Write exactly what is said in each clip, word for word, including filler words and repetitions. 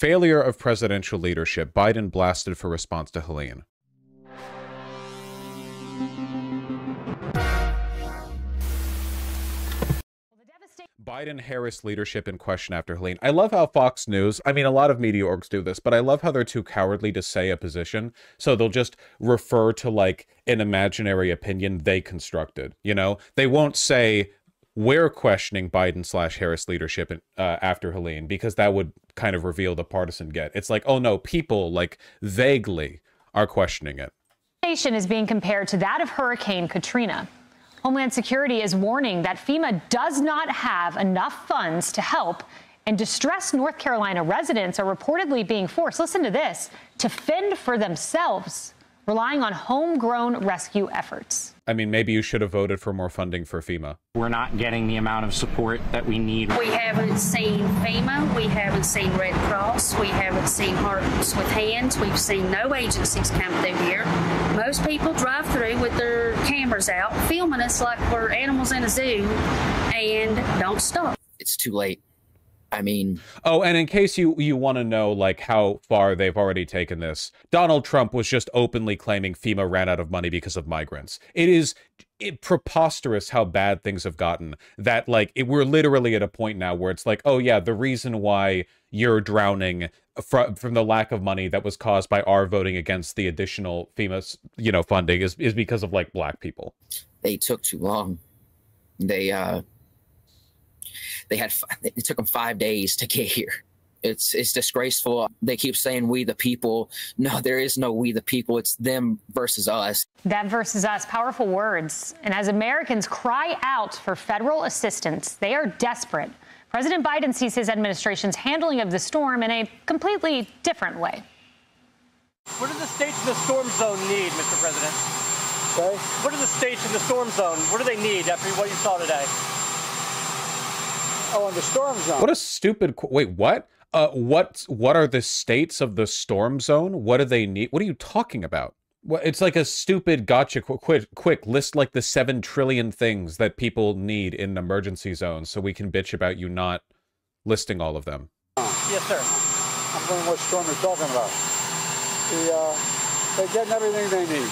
Failure of presidential leadership. Biden blasted for response to Helene. Biden-Harris leadership in question after Helene. I love how Fox News, I mean, a lot of media orgs do this, but I love how they're too cowardly to say a position, so they'll just refer to, like, an imaginary opinion they constructed, you know? They won't say, we're questioning Biden slash Harris leadership in, uh, after Helene, because that would kind of reveal the partisan get. It's like, oh, no, people, like, vaguely are questioning it. The nation is being compared to that of Hurricane Katrina. Homeland Security is warning that FEMA does not have enough funds to help, and distressed North Carolina residents are reportedly being forced, listen to this, to fend for themselves, relying on homegrown rescue efforts. I mean, maybe you should have voted for more funding for FEMA. We're not getting the amount of support that we need. We haven't seen FEMA. We haven't seen Red Cross. We haven't seen Hearts with Hands. We've seen no agencies come through here. Most people drive through with their cameras out, filming us like we're animals in a zoo, and don't stop. It's too late. I mean, oh, and in case you you want to know, like, how far they've already taken this, Donald Trump was just openly claiming FEMA ran out of money because of migrants. It is it, preposterous how bad things have gotten that, like, it, we're literally at a point now where it's like, oh, yeah, the reason why you're drowning fr from the lack of money that was caused by our voting against the additional FEMA, you know, funding is, is because of, like, black people. They took too long. They uh. They had, it took them five days to get here. It's, it's disgraceful. They keep saying we the people. No, there is no we the people. It's them versus us. Them versus us. Powerful words. And as Americans cry out for federal assistance, they are desperate. President Biden sees his administration's handling of the storm in a completely different way. What do the states in the storm zone need, Mister President? Sorry? What do the states in the storm zone, what do they need after what you saw today? Oh, and the storm zone. What a stupid qu wait, what? Uh what what are the states of the storm zone? What do they need? What are you talking about? What, it's like a stupid gotcha qu quick quick list, like the seven trillion things that people need in an emergency zone, so we can bitch about you not listing all of them. Yes, sir. I'm wondering what storm you're talking about. The, uh, they're getting everything they need.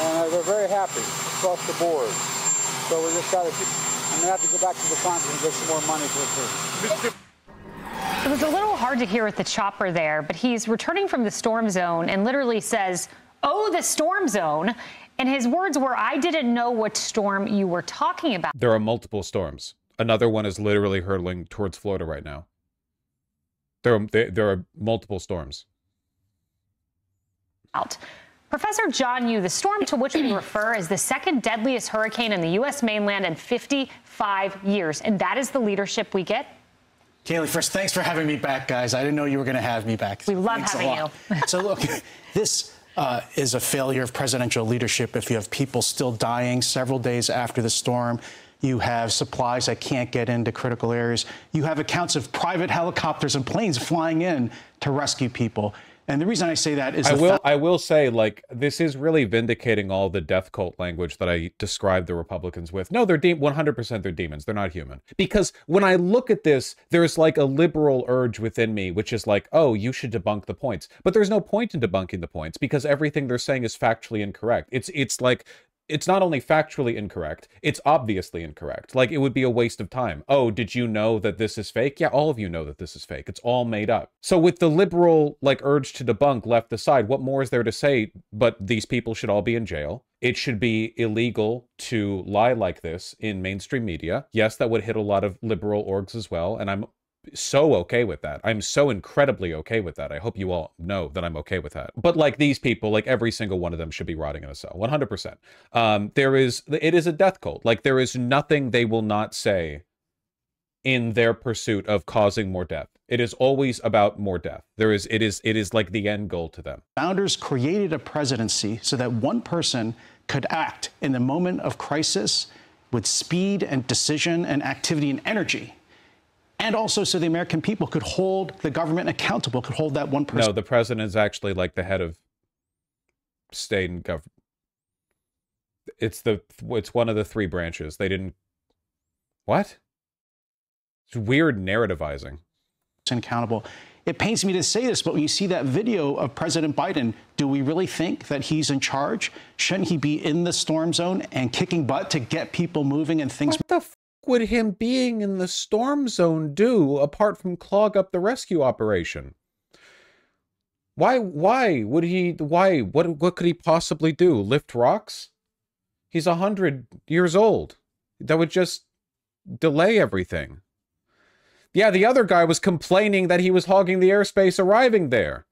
And uh, they're very happy across the board. So we just gotta keep I'm going to have to go back to the Congress and get some more money for it. It was a little hard to hear with the chopper there, but he's returning from the storm zone and literally says, oh, the storm zone. And his words were, I didn't know what storm you were talking about. There are multiple storms. Another one is literally hurtling towards Florida right now. There are, there, there are multiple storms. Out. Professor John Yoo, the storm to which we refer is the second deadliest hurricane in the U S mainland in fifty-five years, and that is the leadership we get? Kaylee, first, thanks for having me back, guys. I didn't know you were going to have me back. We love thanks having you. So, look, this uh, is a failure of presidential leadership. If you have people still dying several days after the storm, you have supplies that can't get into critical areas, you have accounts of private helicopters and planes flying in to rescue people. And the reason I say that is I will I will say, like, this is really vindicating all the death cult language that I described the Republicans with. No, they're one hundred percent they're demons. They're not human. Because when I look at this, there's like a liberal urge within me, which is like, oh, you should debunk the points. But there's no point in debunking the points because everything they're saying is factually incorrect. It's it's like it's not only factually incorrect, it's obviously incorrect. Like, it would be a waste of time. Oh, did you know that this is fake? Yeah, all of you know that this is fake. It's all made up. So with the liberal, like, urge to debunk left aside, what more is there to say but these people should all be in jail? It should be illegal to lie like this in mainstream media. Yes, that would hit a lot of liberal orgs as well, and I'm so okay with that. I'm so incredibly okay with that. I hope you all know that I'm okay with that. But, like, these people, like, every single one of them should be rotting in a cell, one hundred percent. Um, there is, it is a death cult. Like, there is nothing they will not say in their pursuit of causing more death. It is always about more death. There is, it is, it is like the end goal to them. Founders created a presidency so that one person could act in the moment of crisis with speed and decision and activity and energy. And also so the American people could hold the government accountable, could hold that one person. No, the president is actually like the head of state and government. It's the it's one of the three branches. They didn't. What? It's weird narrativizing. Accountable. It pains me to say this, but when you see that video of President Biden, do we really think that he's in charge? Shouldn't he be in the storm zone and kicking butt to get people moving and things? What the f would him being in the storm zone do apart from clog up the rescue operation? Why, why would he, why, what, what could he possibly do? Lift rocks? He's a hundred years old. That would just delay everything. Yeah, the other guy was complaining that he was hogging the airspace arriving there.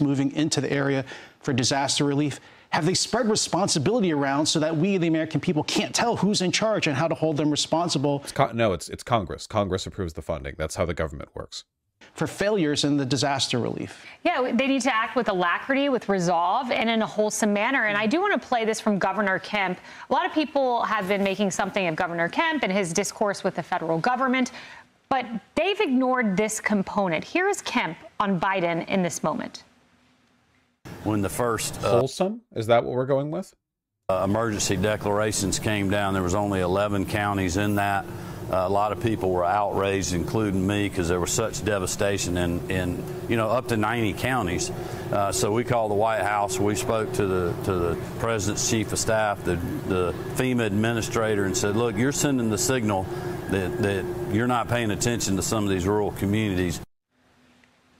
Moving into the area for disaster relief. Have they spread responsibility around so that we, the American people, can't tell who's in charge and how to hold them responsible? It's con no, it's, it's Congress. Congress approves the funding. That's how the government works. For failures in the disaster relief. Yeah, they need to act with alacrity, with resolve, and in a wholesome manner. And I do want to play this from Governor Kemp. A lot of people have been making something of Governor Kemp and his discourse with the federal government, but they've ignored this component. Here is Kemp on Biden in this moment. When the first uh, wholesome, is that what we're going with? Uh, emergency declarations came down. There was only eleven counties in that. Uh, a lot of people were outraged, including me, because there was such devastation in, in, you know, up to ninety counties. Uh, so we called the White House. We spoke to the to the president's chief of staff, the, the FEMA administrator, and said, look, you're sending the signal that, that you're not paying attention to some of these rural communities.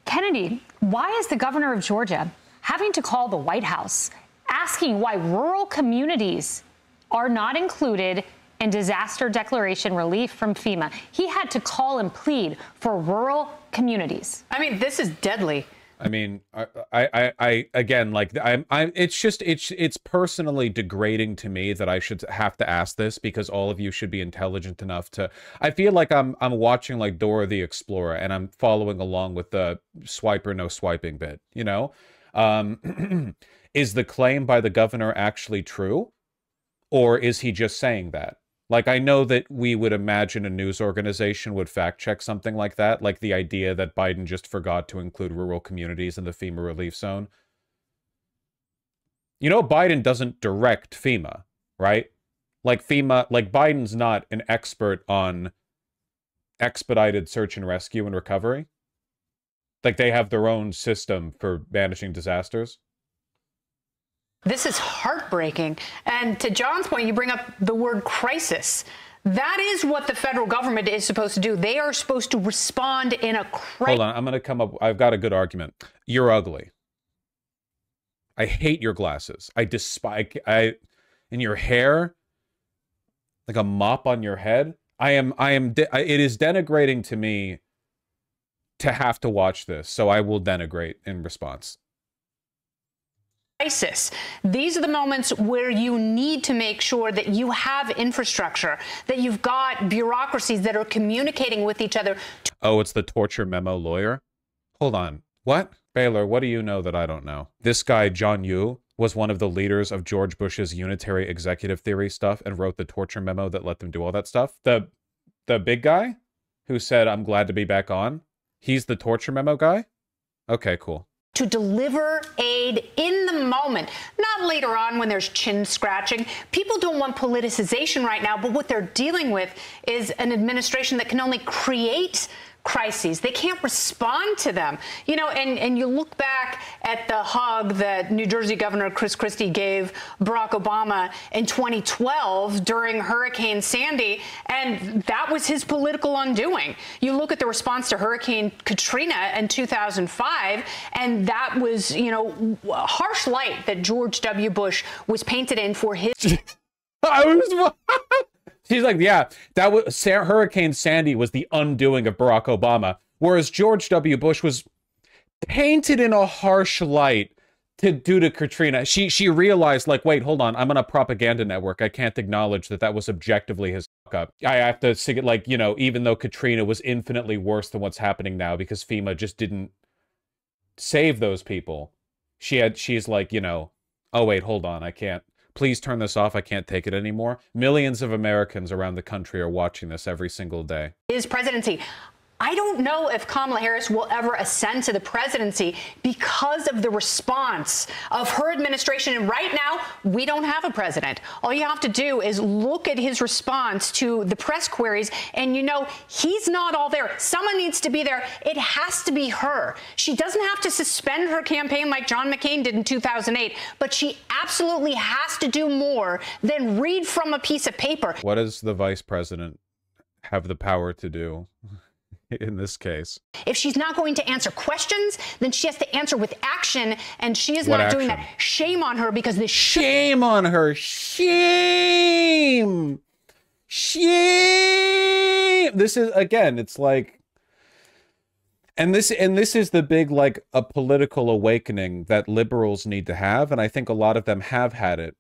Kennedy, why is the governor of Georgia having to call the White House, asking why rural communities are not included and disaster declaration relief from FEMA? He had to call and plead for rural communities. I mean, this is deadly. I mean, I, I, I again, like, I'm, I'm. It's just, it's, it's personally degrading to me that I should have to ask this, because all of you should be intelligent enough to. I feel like I'm, I'm watching like Dora the Explorer, and I'm following along with the swipe or no swiping bit. You know, um, is the claim by the governor actually true, or is he just saying that? Like, I know that we would imagine a news organization would fact check something like that, like the idea that Biden just forgot to include rural communities in the FEMA relief zone. You know, Biden doesn't direct FEMA, right? Like FEMA, like Biden's not an expert on expedited search and rescue and recovery. Like, they have their own system for managing disasters. This is heartbreaking. And to John's point, you bring up the word crisis. That is what the federal government is supposed to do. They are supposed to respond in a crisis. Hold on, I'm going to come up. I've got a good argument. You're ugly. I hate your glasses. I despise I and your hair, like a mop on your head. I am I am de it is denigrating to me to have to watch this. So I will denigrate in response. Crisis. These are the moments where you need to make sure that you have infrastructure, that you've got bureaucracies that are communicating with each other. Oh, it's the torture memo lawyer? Hold on. What? Baylor, what do you know that I don't know? This guy, John Yoo, was one of the leaders of George Bush's unitary executive theory stuff and wrote the torture memo that let them do all that stuff. The, the big guy who said, I'm glad to be back on, he's the torture memo guy? Okay, cool. To deliver aid in the moment, not later on when there's chin scratching. People don't want politicization right now, but what they're dealing with is an administration that can only create crises. They can't respond to them. You know, and, and you look back at the hug that New Jersey Governor Chris Christie gave Barack Obama in twenty twelve during Hurricane Sandy, and that was his political undoing. You look at the response to Hurricane Katrina in two thousand five, and that was, you know, a harsh light that George W. Bush was painted in for his... I was... She's like, yeah, that was Sa- Hurricane Sandy was the undoing of Barack Obama, whereas George W. Bush was painted in a harsh light to due to Katrina. She she realized, like, wait, hold on, I'm on a propaganda network. I can't acknowledge that that was objectively his fuck up. I have to see it, like, you know, even though Katrina was infinitely worse than what's happening now because FEMA just didn't save those people. She had she's like, you know, oh wait, hold on, I can't. Please turn this off. I can't take it anymore. Millions of Americans around the country are watching this every single day. His presidency. I don't know if Kamala Harris will ever ascend to the presidency because of the response of her administration. And right now, we don't have a president. All you have to do is look at his response to the press queries, and you know he's not all there. Someone needs to be there. It has to be her. She doesn't have to suspend her campaign like John McCain did in two thousand eight, but she absolutely has to do more than read from a piece of paper. What does the vice president have the power to do in this case? If she's not going to answer questions, then she has to answer with action, and she is what not action? doing that. Shame on her, because this shame on her. Shame. Shame. This is, again, it's like, and this and this is the big, like, a political awakening that liberals need to have, and I think a lot of them have had it,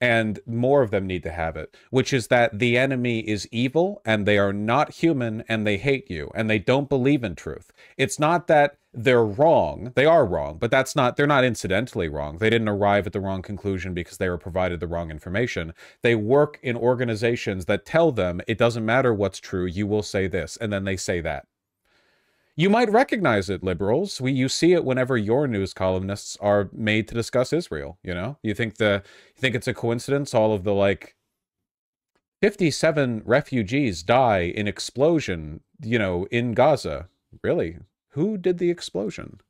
and more of them need to have it, which is that the enemy is evil, and they are not human, and they hate you, and they don't believe in truth. It's not that they're wrong. They are wrong, but that's not, they're not incidentally wrong. They didn't arrive at the wrong conclusion because they were provided the wrong information. They work in organizations that tell them, it doesn't matter what's true, you will say this, and then they say that. You might recognize it, liberals. We, you see it whenever your news columnists are made to discuss Israel, you know? You think the you think it's a coincidence all of the, like, fifty-seven refugees die in explosion, you know, in Gaza. Really? Who did the explosion?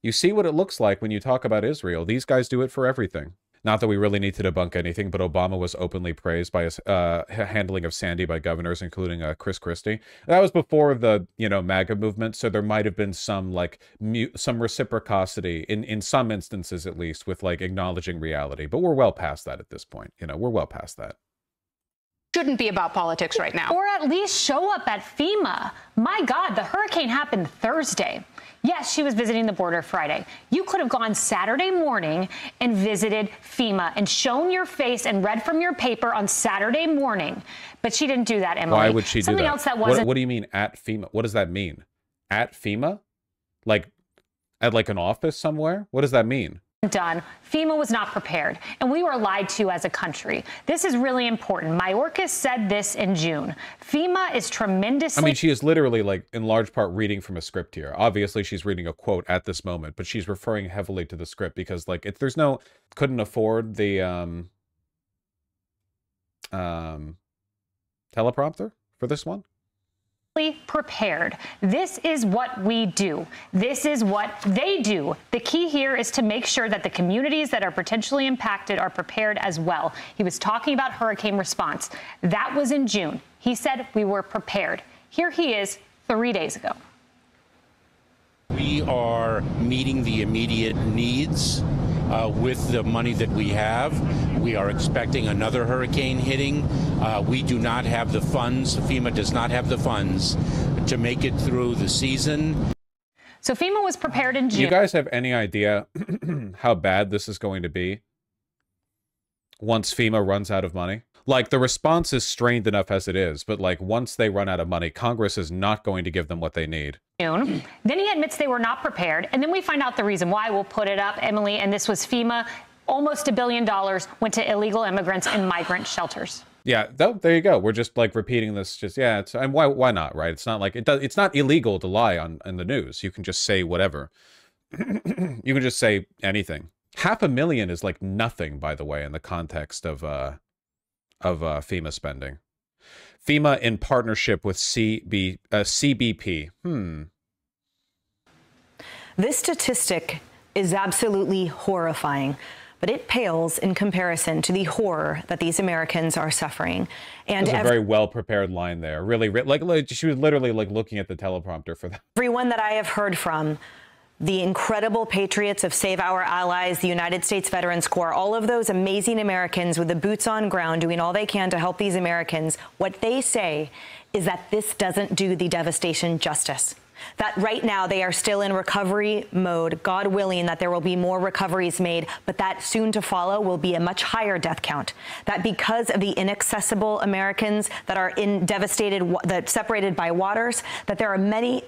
You see what it looks like when you talk about Israel. These guys do it for everything. Not that we really need to debunk anything, but Obama was openly praised by his uh, handling of Sandy by governors, including uh, Chris Christie. That was before the, you know, MAGA movement, so there might have been some, like, mute, some reciprocity in, in some instances, at least, with, like, acknowledging reality. But we're well past that at this point. You know, we're well past that. Shouldn't be about politics right now. Or at least show up at FEMA. My God, the hurricane happened Thursday. Yes, she was visiting the border Friday. You could have gone Saturday morning and visited FEMA and shown your face and read from your paper on Saturday morning. But she didn't do that, Emily. Why would she do that? Something else that wasn't... What, what do you mean at FEMA? What does that mean? At FEMA? Like, at like an office somewhere? What does that mean? Done. FEMA was not prepared, and we were lied to as a country. This is really important. Mayorkas said this in June. FEMA is tremendously... I mean, she is literally, like, in large part reading from a script here. Obviously, she's reading a quote at this moment, but she's referring heavily to the script because, like, if there's no... Couldn't afford the um, um, teleprompter for this one? Prepared. This is what we do. This is what they do. The key here is to make sure that the communities that are potentially impacted are prepared as well. He was talking about hurricane response. That was in June. He said we were prepared. Here he is three days ago. We are meeting the immediate needs Uh, with the money that we have. We are expecting another hurricane hitting. Uh, we do not have the funds. FEMA does not have the funds to make it through the season. So FEMA was prepared in June. Do you guys have any idea how bad this is going to be once FEMA runs out of money? Like, the response is strained enough as it is, but, like, once they run out of money, Congress is not going to give them what they need. Then he admits they were not prepared, and then we find out the reason why. We'll put it up, Emily, and this was FEMA. Almost a billion dollars went to illegal immigrants and migrant shelters. Yeah, that, there you go. We're just, like, repeating this. Just, yeah, it's, and why, why not, right? It's not like, it does, it's not illegal to lie on, on the news. You can just say whatever. You can just say anything. Half a million is, like, nothing, by the way, in the context of... Uh, of uh, FEMA spending. FEMA in partnership with C B, uh, C B P. Hmm. This statistic is absolutely horrifying, but it pales in comparison to the horror that these Americans are suffering. And there's a very well-prepared line there. Really, like, like she was literally, like, looking at the teleprompter for that. Everyone that I have heard from, the incredible patriots of Save Our Allies, the United States Veterans Corps, all of those amazing Americans with the boots on ground doing all they can to help these Americans, what they say is that this doesn't do the devastation justice. That right now they are still in recovery mode, God willing that there will be more recoveries made, but that soon to follow will be a much higher death count. That because of the inaccessible Americans that are in devastated, that separated by waters, that there are many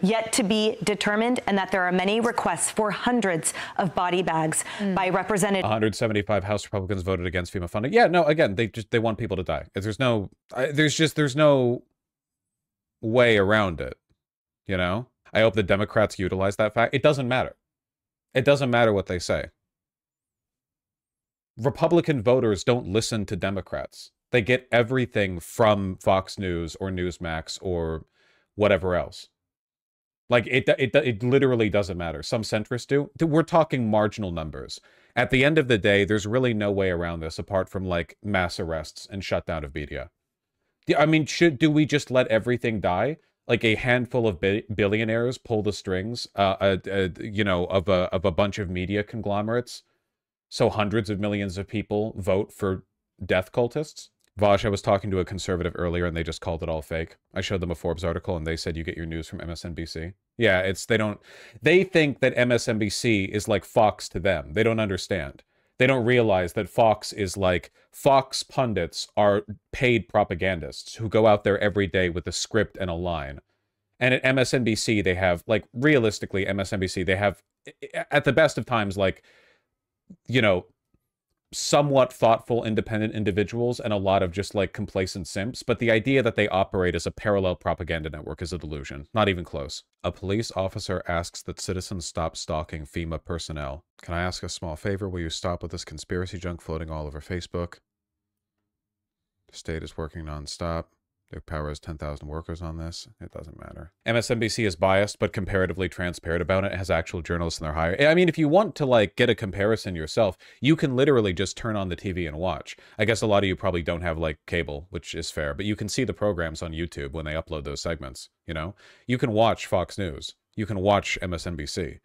yet to be determined, and that there are many requests for hundreds of body bags mm. by Representative. one hundred seventy-five House Republicans voted against FEMA funding. Yeah, no, again, they just, they want people to die. There's no, there's just, there's no way around it, you know? I hope the Democrats utilize that fact. It doesn't matter. It doesn't matter what they say. Republican voters don't listen to Democrats. They get everything from Fox News or Newsmax or whatever else. Like, it, it, it literally doesn't matter. Some centrists do. We're talking marginal numbers. At the end of the day, there's really no way around this apart from, like, mass arrests and shutdown of media. I mean, should do we just let everything die? Like a handful of bi billionaires pull the strings, uh, uh, uh, you know, of a, of a bunch of media conglomerates, so hundreds of millions of people vote for death cultists? Vaj, I was talking to a conservative earlier and they just called it all fake. I showed them a Forbes article and they said you get your news from M S N B C. Yeah, it's they don't they think that M S N B C is like Fox to them. They don't understand. They don't realize that Fox is like Fox pundits are paid propagandists who go out there every day with a script and a line. And at M S N B C, they have, like, realistically, M S N B C, they have, at the best of times, like, you know, somewhat thoughtful, independent individuals and a lot of just, like, complacent simps. But the idea that they operate as a parallel propaganda network is a delusion. Not even close. A police officer asks that citizens stop stalking FEMA personnel. Can I ask a small favor? Will you stop with this conspiracy junk floating all over Facebook? The state is working nonstop. Their power has ten thousand workers on this. It doesn't matter. M S N B C is biased, but comparatively transparent about it. It has actual journalists in their hire. I mean, if you want to, like, get a comparison yourself, you can literally just turn on the T V and watch. I guess a lot of you probably don't have, like, cable, which is fair, but you can see the programs on YouTube when they upload those segments, you know? You can watch Fox News. You can watch M S N B C.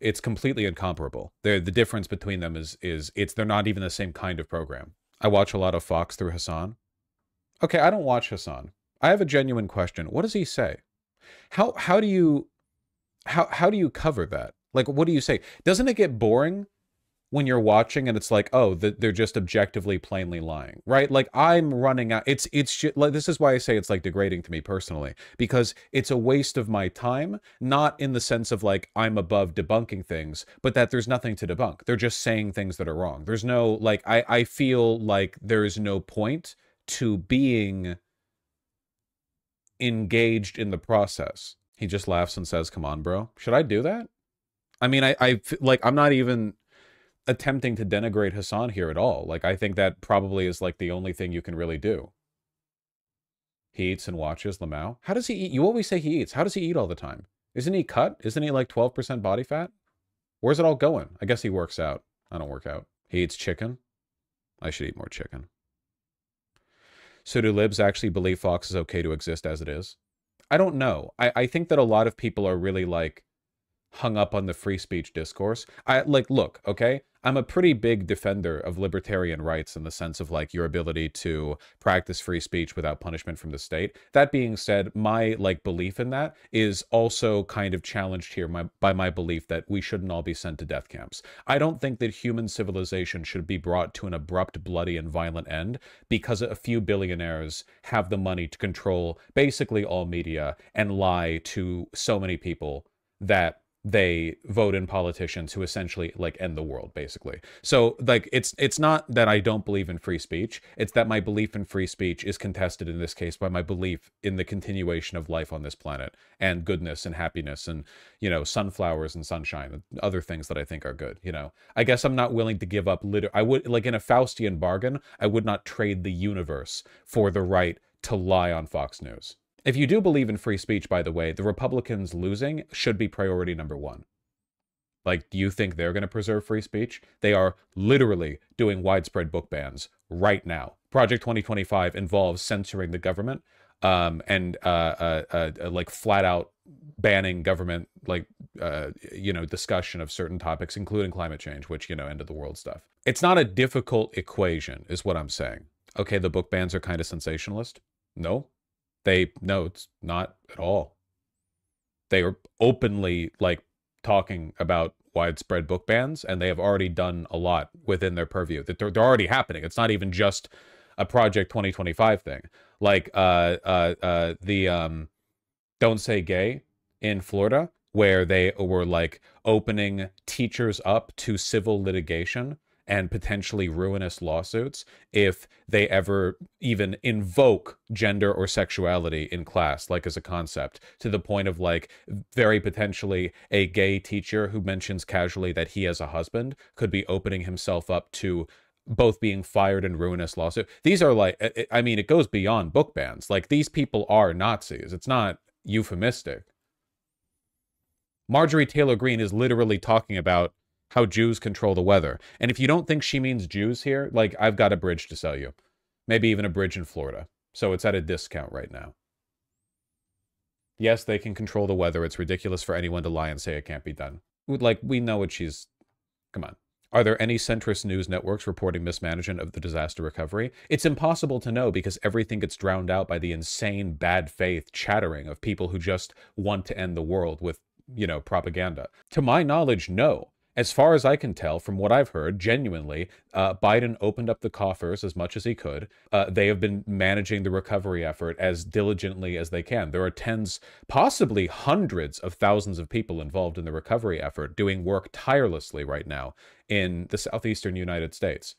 It's completely incomparable. They're, the difference between them is, is it's they're not even the same kind of program. I watch a lot of Fox through Hassan. Okay, I don't watch Hassan. I have a genuine question. What does he say? How how do you how how do you cover that? Like, what do you say? Doesn't it get boring when you're watching and it's like, oh, they're just objectively plainly lying, right? Like, I'm running out. It's it's like, this is why I say it's, like, degrading to me personally, because it's a waste of my time, not in the sense of, like, I'm above debunking things, but that there's nothing to debunk. They're just saying things that are wrong. There's no, like, I I feel like there is no point to being engaged in the process. He just laughs and says, come on, bro. Should I do that? I mean, I, I like, I'm not even attempting to denigrate Hassan here at all. Like, I think that probably is, like, the only thing you can really do. He eats and watches Lamau. How does he eat? You always say he eats. How does he eat all the time? Isn't he cut? Isn't he like twelve percent body fat? Where's it all going? I guess he works out. I don't work out. He eats chicken. I should eat more chicken. So do libs actually believe Fox is okay to exist as it is? I don't know. I, I think that a lot of people are really, like, hung up on the free speech discourse. I, like, look, okay? I'm a pretty big defender of libertarian rights in the sense of, like, your ability to practice free speech without punishment from the state. That being said, my, like, belief in that is also kind of challenged here my, by my belief that we shouldn't all be sent to death camps. I don't think that human civilization should be brought to an abrupt, bloody, and violent end because a few billionaires have the money to control basically all media and lie to so many people that they vote in politicians who essentially, like, end the world, basically. So, like, it's it's not that I don't believe in free speech. It's that my belief in free speech is contested in this case by my belief in the continuation of life on this planet and goodness and happiness and, you know, sunflowers and sunshine and other things that I think are good, you know. I guess I'm not willing to give up liter- I would, like, in a Faustian bargain, I would not trade the universe for the right to lie on Fox News. If you do believe in free speech, by the way, the Republicans losing should be priority number one. Like, do you think they're going to preserve free speech? They are literally doing widespread book bans right now. Project twenty twenty-five involves censoring the government um, and, uh, uh, uh, uh, like, flat-out banning government, like, uh, you know, discussion of certain topics, including climate change, which, you know, end-of-the-world stuff. It's not a difficult equation, is what I'm saying. Okay, the book bans are kind of sensationalist. No. They, no, it's not at all. They are openly, like, talking about widespread book bans, and they have already done a lot within their purview. That they're, they're already happening. It's not even just a Project twenty twenty-five thing. Like, uh, uh, uh, the um, Don't Say Gay in Florida, where they were, like, opening teachers up to civil litigation and potentially ruinous lawsuits if they ever even invoke gender or sexuality in class, like as a concept, to the point of like very potentially a gay teacher who mentions casually that he as a husband could be opening himself up to both being fired and ruinous lawsuit. These are like, I mean, it goes beyond book bans. Like, these people are Nazis. It's not euphemistic. Marjorie Taylor Greene is literally talking about how Jews control the weather. And if you don't think she means Jews here, like, I've got a bridge to sell you. Maybe even a bridge in Florida. So it's at a discount right now. Yes, they can control the weather. It's ridiculous for anyone to lie and say it can't be done. Like, we know what she's... Come on. Are there any centrist news networks reporting mismanagement of the disaster recovery? It's impossible to know because everything gets drowned out by the insane bad faith chattering of people who just want to end the world with, you know, propaganda. To my knowledge, no. As far as I can tell, from what I've heard, genuinely, uh, Biden opened up the coffers as much as he could. Uh, they have been managing the recovery effort as diligently as they can. There are tens, possibly hundreds of thousands of people involved in the recovery effort doing work tirelessly right now in the southeastern United States.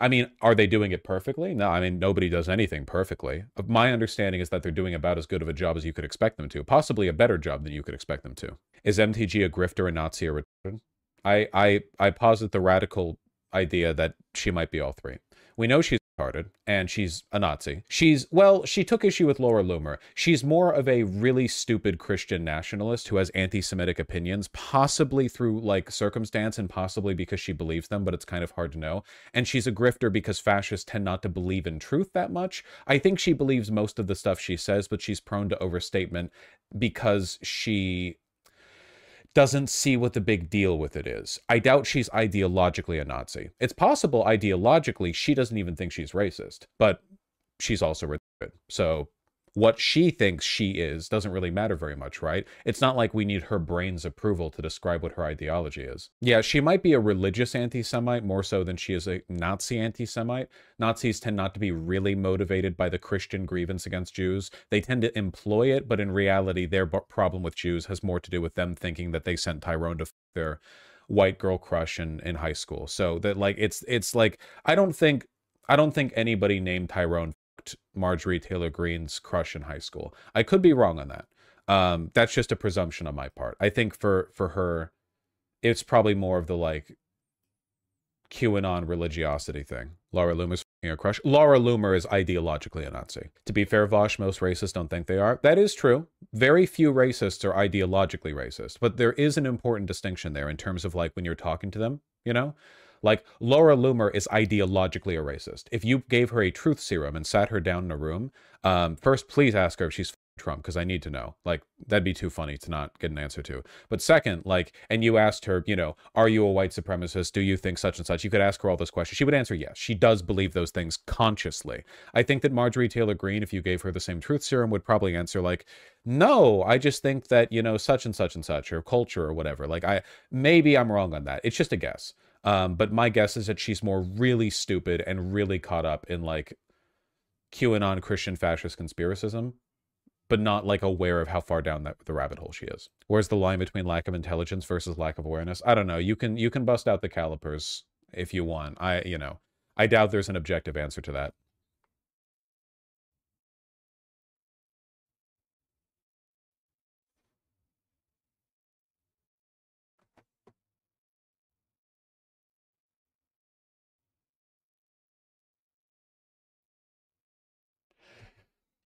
I mean, are they doing it perfectly? No, I mean, nobody does anything perfectly. My understanding is that they're doing about as good of a job as you could expect them to, possibly a better job than you could expect them to. Is M T G a grifter, a Nazi, or retarded? I, I, I posit the radical idea that she might be all three. We know she's retarded, and she's a Nazi. She's, well, she took issue with Laura Loomer. She's more of a really stupid Christian nationalist who has anti-Semitic opinions, possibly through, like, circumstance and possibly because she believes them, but it's kind of hard to know. And she's a grifter because fascists tend not to believe in truth that much. I think she believes most of the stuff she says, but she's prone to overstatement because she... doesn't see what the big deal with it is. I doubt she's ideologically a Nazi. It's possible ideologically she doesn't even think she's racist, but she's also retarded. So what she thinks she is doesn't really matter very much, right? It's not like we need her brain's approval to describe what her ideology is. Yeah, she might be a religious anti-Semite more so than she is a Nazi anti-Semite. Nazis tend not to be really motivated by the Christian grievance against Jews. They tend to employ it, but in reality, their problem with Jews has more to do with them thinking that they sent Tyrone to f their white girl crush in, in high school. So that, like, it's it's like, I don't think, I don't think anybody named Tyrone Marjorie Taylor Greene's crush in high school. I could be wrong on that. Um, that's just a presumption on my part. I think for for her, it's probably more of the like QAnon religiosity thing. Laura Loomer's f***ing her crush. Laura Loomer is ideologically a Nazi. To be fair, Vosh, most racists don't think they are. That is true. Very few racists are ideologically racist, but there is an important distinction there in terms of like when you're talking to them, you know? Like, Laura Loomer is ideologically a racist. If you gave her a truth serum and sat her down in a room, um, first, please ask her if she's f***ing Trump, because I need to know. Like, that'd be too funny to not get an answer to. But second, like, and you asked her, you know, are you a white supremacist? Do you think such and such? You could ask her all those questions. She would answer yes. She does believe those things consciously. I think that Marjorie Taylor Greene, if you gave her the same truth serum, would probably answer like, no, I just think that, you know, such and such and such, or culture or whatever. Like, I maybe I'm wrong on that. It's just a guess. Um, but my guess is that she's more really stupid and really caught up in like QAnon Christian fascist conspiracism, but not like aware of how far down that, the rabbit hole she is. Where's the line between lack of intelligence versus lack of awareness? I don't know. You can you can bust out the calipers if you want. I you know I doubt there's an objective answer to that.